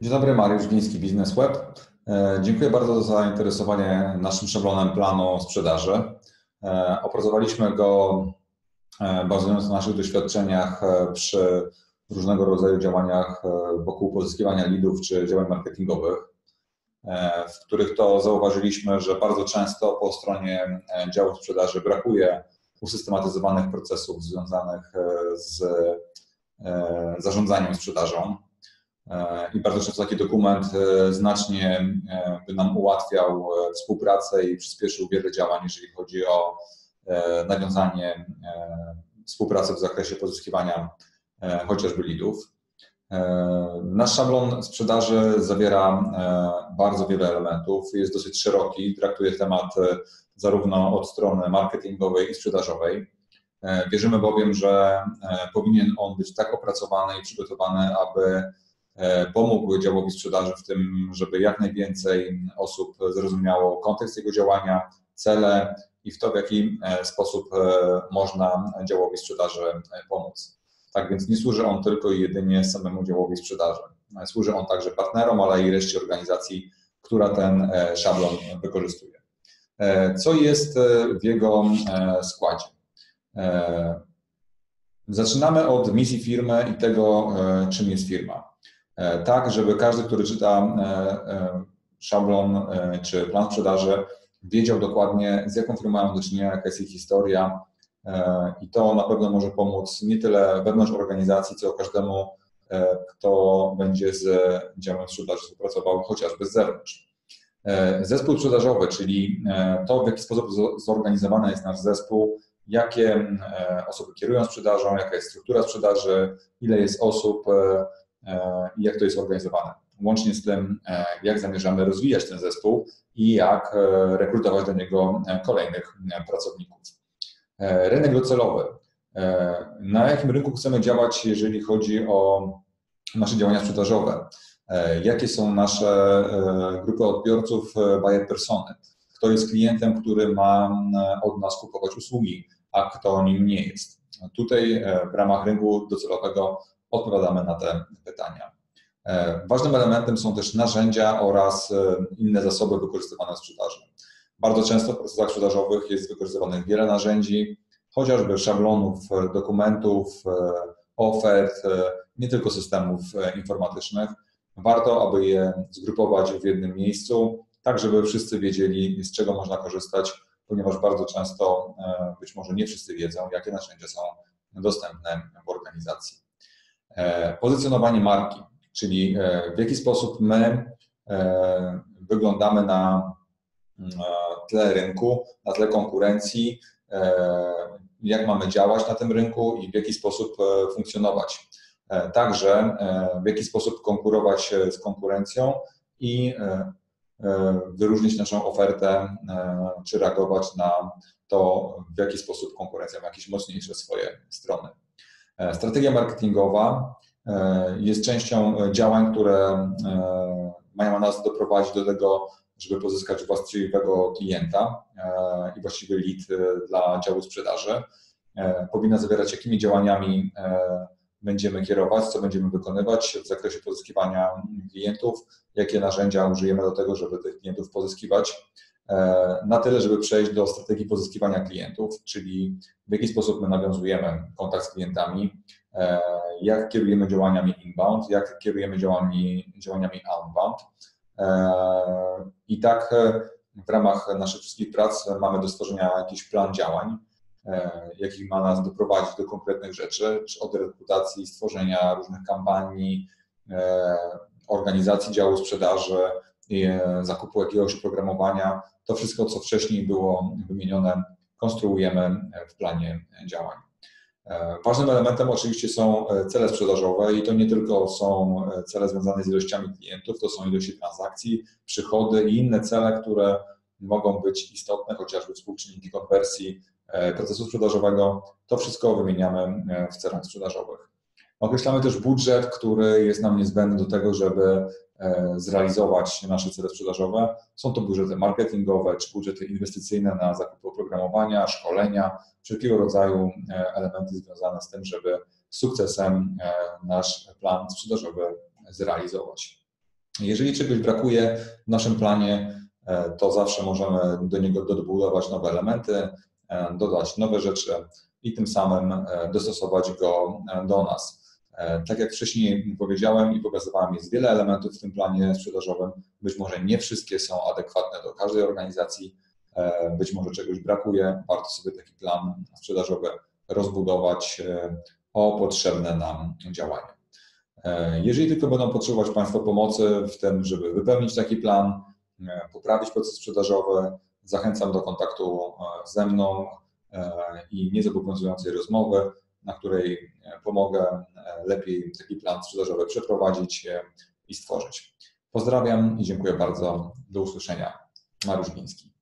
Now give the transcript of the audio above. Dzień dobry, Mariusz Gliński, Business Web. Dziękuję bardzo za zainteresowanie naszym szablonem planu sprzedaży. Opracowaliśmy go bazując na naszych doświadczeniach przy różnego rodzaju działaniach wokół pozyskiwania leadów czy działań marketingowych, w których to zauważyliśmy, że bardzo często po stronie działu sprzedaży brakuje usystematyzowanych procesów związanych z zarządzaniem sprzedażą. I bardzo często taki dokument znacznie by nam ułatwiał współpracę i przyspieszył wiele działań, jeżeli chodzi o nawiązanie współpracy w zakresie pozyskiwania chociażby leadów. Nasz szablon sprzedaży zawiera bardzo wiele elementów, jest dosyć szeroki, traktuje temat zarówno od strony marketingowej i sprzedażowej. Wierzymy bowiem, że powinien on być tak opracowany i przygotowany, aby pomógł działowi sprzedaży w tym, żeby jak najwięcej osób zrozumiało kontekst jego działania, cele i w to, w jaki sposób można działowi sprzedaży pomóc. Tak więc nie służy on tylko i jedynie samemu działowi sprzedaży. Służy on także partnerom, ale i reszcie organizacji, która ten szablon wykorzystuje. Co jest w jego składzie? Zaczynamy od misji firmy i tego, czym jest firma. Tak, żeby każdy, który czyta szablon czy plan sprzedaży, wiedział dokładnie, z jaką firmą mają do czynienia, jaka jest ich historia, i to na pewno może pomóc nie tyle wewnątrz organizacji, co każdemu, kto będzie z działem sprzedaży współpracował, chociażby z zewnątrz. Zespół sprzedażowy, czyli to, w jaki sposób zorganizowany jest nasz zespół, jakie osoby kierują sprzedażą, jaka jest struktura sprzedaży, ile jest osób i jak to jest organizowane. Łącznie z tym, jak zamierzamy rozwijać ten zespół i jak rekrutować do niego kolejnych pracowników. Rynek docelowy. Na jakim rynku chcemy działać, jeżeli chodzi o nasze działania sprzedażowe? Jakie są nasze grupy odbiorców, buyer persony? Kto jest klientem, który ma od nas kupować usługi, a kto nim nie jest? Tutaj w ramach rynku docelowego odpowiadamy na te pytania. Ważnym elementem są też narzędzia oraz inne zasoby wykorzystywane w sprzedaży. Bardzo często w procesach sprzedażowych jest wykorzystywanych wiele narzędzi, chociażby szablonów, dokumentów, ofert, nie tylko systemów informatycznych. Warto, aby je zgrupować w jednym miejscu, tak żeby wszyscy wiedzieli, z czego można korzystać, ponieważ bardzo często, być może nie wszyscy wiedzą, jakie narzędzia są dostępne w organizacji. Pozycjonowanie marki, czyli w jaki sposób my wyglądamy na tle rynku, na tle konkurencji, jak mamy działać na tym rynku i w jaki sposób funkcjonować. Także w jaki sposób konkurować z konkurencją i wyróżnić naszą ofertę, czy reagować na to, w jaki sposób konkurencja ma jakieś mocniejsze swoje strony. Strategia marketingowa jest częścią działań, które mają nas doprowadzić do tego, żeby pozyskać właściwego klienta i właściwy lead dla działu sprzedaży. Powinna zawierać, jakimi działaniami będziemy kierować, co będziemy wykonywać w zakresie pozyskiwania klientów, jakie narzędzia użyjemy do tego, żeby tych klientów pozyskiwać, na tyle, żeby przejść do strategii pozyskiwania klientów, czyli w jaki sposób my nawiązujemy kontakt z klientami, jak kierujemy działaniami inbound, jak kierujemy działaniami outbound. I tak w ramach naszych wszystkich prac mamy do stworzenia jakiś plan działań, jaki ma nas doprowadzić do konkretnych rzeczy, czy od rekrutacji, stworzenia różnych kampanii, organizacji działu sprzedaży, zakupu jakiegoś oprogramowania. To wszystko, co wcześniej było wymienione, konstruujemy w planie działań. Ważnym elementem oczywiście są cele sprzedażowe i to nie tylko są cele związane z ilościami klientów, to są ilości transakcji, przychody i inne cele, które mogą być istotne, chociażby współczynniki konwersji procesu sprzedażowego. To wszystko wymieniamy w celach sprzedażowych. Określamy też budżet, który jest nam niezbędny do tego, żeby zrealizować nasze cele sprzedażowe. Są to budżety marketingowe, czy budżety inwestycyjne na zakup oprogramowania, szkolenia, wszelkiego rodzaju elementy związane z tym, żeby z sukcesem nasz plan sprzedażowy zrealizować. Jeżeli czegoś brakuje w naszym planie, to zawsze możemy do niego dobudować nowe elementy, dodać nowe rzeczy i tym samym dostosować go do nas. Tak jak wcześniej powiedziałem i pokazywałem, jest wiele elementów w tym planie sprzedażowym. Być może nie wszystkie są adekwatne do każdej organizacji, być może czegoś brakuje. Warto sobie taki plan sprzedażowy rozbudować o potrzebne nam działania. Jeżeli tylko będą potrzebować Państwo pomocy w tym, żeby wypełnić taki plan, poprawić proces sprzedażowy, zachęcam do kontaktu ze mną i niezobowiązującej rozmowy, na której pomogę lepiej taki plan sprzedażowy przeprowadzić i stworzyć. Pozdrawiam i dziękuję bardzo. Do usłyszenia. Mariusz Miński.